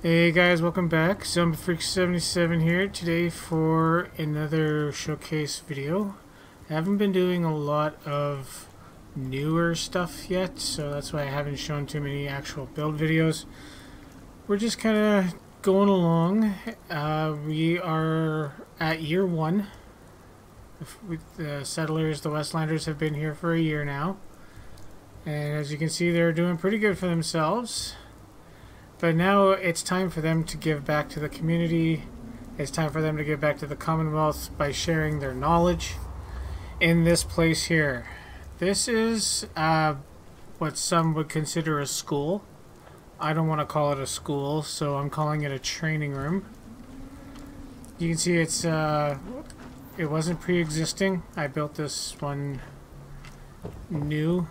Hey guys, welcome back. Zombfreak77 here today for another showcase video. I haven't been doing a lot of newer stuff yet, so that's why I haven't shown too many actual build videos. We're just kind of going along. We are at year one. The settlers, the Westlanders, have been here for a year now. And as you can see, they're doing pretty good for themselves. But now it's time for them to give back to the community. It's time for them to give back to the Commonwealth by sharing their knowledge in this place here. This is what some would consider a school. I don't want to call it a school, so I'm calling it a training room. You can see it's it wasn't pre-existing. I built this one new.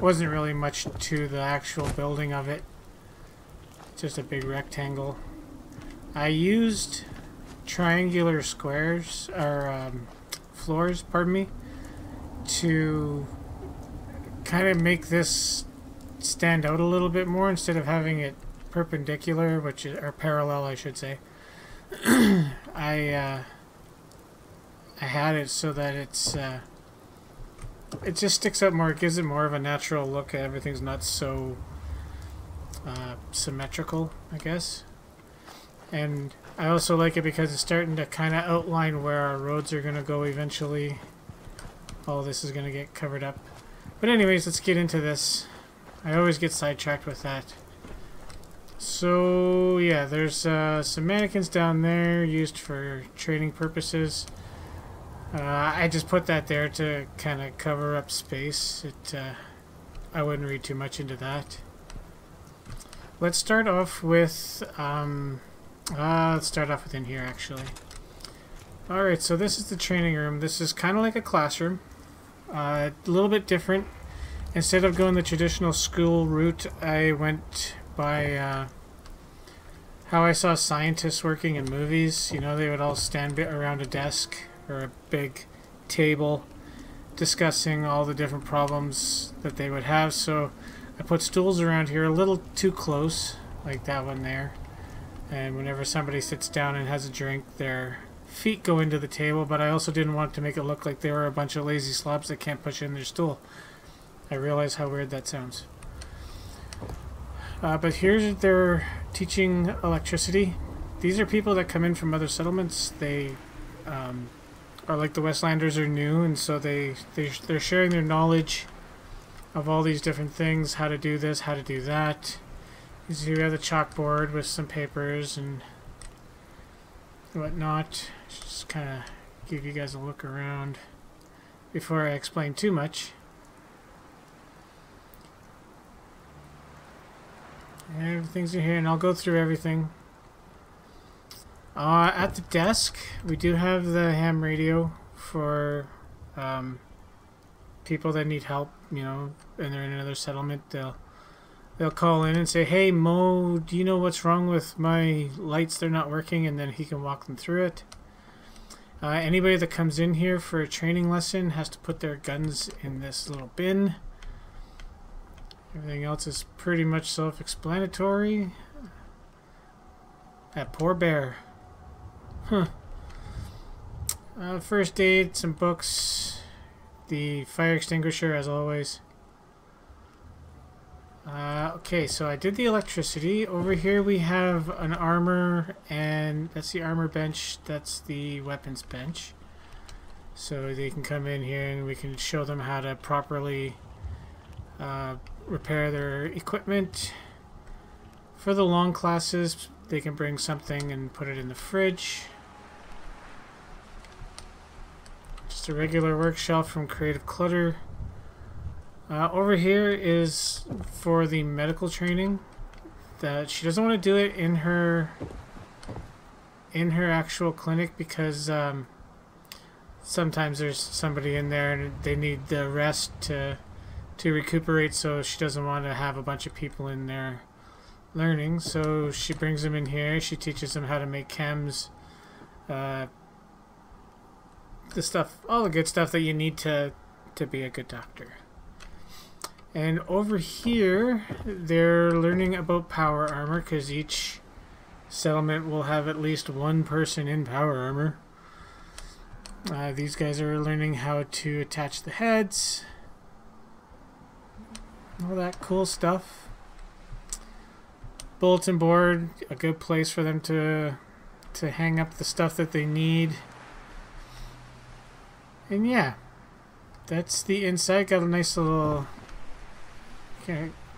Wasn't really much to the actual building of it. Just a big rectangle. I used triangular squares or floors, pardon me, to kind of make this stand out a little bit more instead of having it perpendicular, which is, or parallel, I should say. I had it so that it's it just sticks out more. It gives it more of a natural look. Everything's not so symmetrical, I guess. And I also like it because it's starting to kind of outline where our roads are going to go eventually. All this is going to get covered up. But anyways, let's get into this. I always get sidetracked with that. So yeah, there's some mannequins down there used for training purposes. I just put that there to kind of cover up space. I wouldn't read too much into that. Let's start off with, let's start off with in here actually. Alright, so this is the training room. This is kind of like a classroom, a little bit different. Instead of going the traditional school route, I went by how I saw scientists working in movies. You know, they would all stand around a desk or a big table discussing all the different problems that they would have. So I put stools around here a little too close, like that one there. And whenever somebody sits down and has a drink, their feet go into the table, but I also didn't want to make it look like they were a bunch of lazy slobs that can't push in their stool. I realize how weird that sounds. But here's their teaching electricity. These are people that come in from other settlements. They are like the Westlanders, are new, and so they're sharing their knowledge of all these different things, how to do this, how to do that. You see we have the chalkboard with some papers and whatnot. Just kind of give you guys a look around before I explain too much. Everything's in here, and I'll go through everything. At the desk, we do have the ham radio for people that need help, you know, and they're in another settlement. They'll call in and say, "Hey, Moe, do you know what's wrong with my lights? They're not working," and then he can walk them through it. Anybody that comes in here for a training lesson has to put their guns in this little bin. Everything else is pretty much self-explanatory. That poor bear. Huh. First aid, some books. The fire extinguisher, as always. Okay, so I did the electricity. Over here we have an armor, and that's the armor bench, that's the weapons bench. So they can come in here and we can show them how to properly repair their equipment. For the long classes, they can bring something and put it in the fridge. Just a regular workshelf from CREAtiveClutter. Over here is for the medical training. That she doesn't want to do it in her actual clinic because sometimes there's somebody in there and they need the rest to recuperate. So she doesn't want to have a bunch of people in there learning. So she brings them in here. She teaches them how to make chems. The stuff, all the good stuff that you need to be a good doctor. And over here, they're learning about power armor, because each settlement will have at least one person in power armor. These guys are learning how to attach the heads. All that cool stuff. Bulletin board, a good place for them to hang up the stuff that they need. And yeah, that's the inside. Got a nice little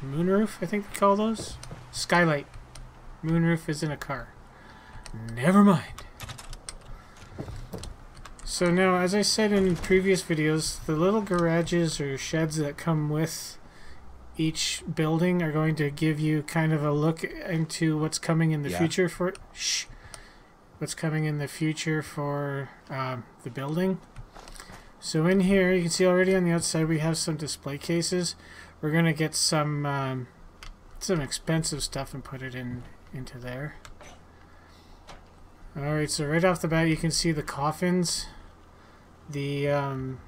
moonroof, I think they call those. Skylight. Moonroof is in a car. Never mind. So now, as I said in previous videos, the little garages or sheds that come with each building are going to give you kind of a look into what's coming in the future for what's coming in the future for the building. So in here, you can see already on the outside we have some display cases. We're gonna get some expensive stuff and put it into there. All right, so right off the bat, you can see the coffins. The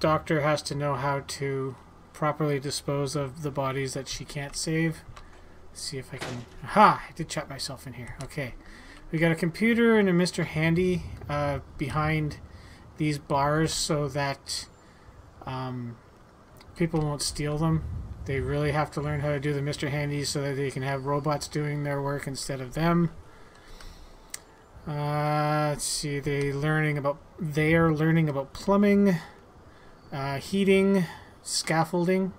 doctor has to know how to properly dispose of the bodies that she can't save. Let's see if I can. Aha! I did trap myself in here. Okay, we got a computer and a Mr. Handy behind these bars so that people won't steal them. They really have to learn how to do the Mr. Handy so that they can have robots doing their work instead of them. Let's see. They are learning about plumbing, heating, scaffolding.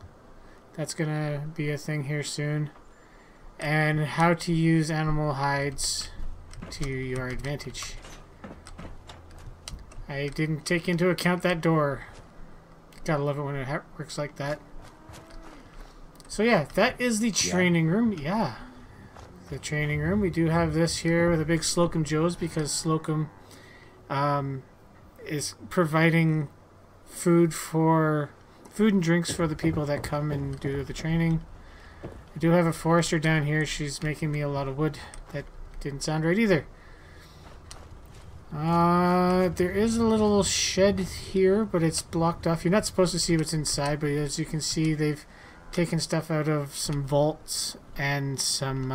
That's gonna be a thing here soon, and how to use animal hides to your advantage. I didn't take into account that door. Gotta love it when it works like that. So yeah, that is the training room. Yeah, the training room. We do have this here with a big Slocum Joe's, because Slocum is providing food and drinks for the people that come and do the training. I do have a forester down here. She's making me a lot of wood. That didn't sound right either. There is a little shed here, but it's blocked off. You're not supposed to see what's inside, but as you can see, they've taken stuff out of some vaults and some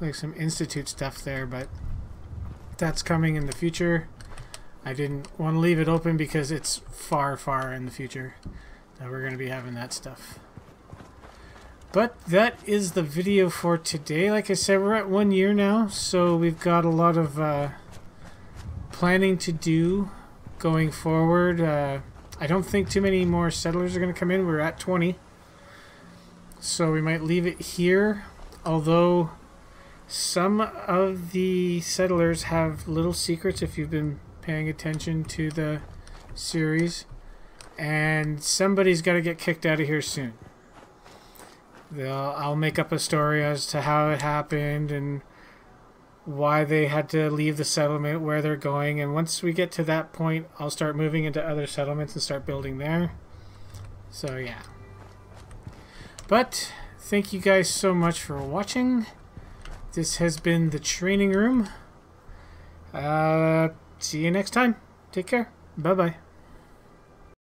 like some Institute stuff there, but that's coming in the future. I didn't want to leave it open because it's far, far in the future that we're going to be having that stuff. But that is the video for today. Like I said, we're at 1 year now, so we've got a lot of planning to do going forward. I don't think too many more settlers are going to come in. We're at 20, so we might leave it here, although some of the settlers have little secrets if you've been paying attention to the series, and somebody's got to get kicked out of here soon. I'll make up a story as to how it happened and why they had to leave the settlement, where they're going, and once we get to that point, I'll start moving into other settlements and start building there. So yeah, but thank you guys so much for watching. This has been the training room. See you next time. Take care. Bye bye.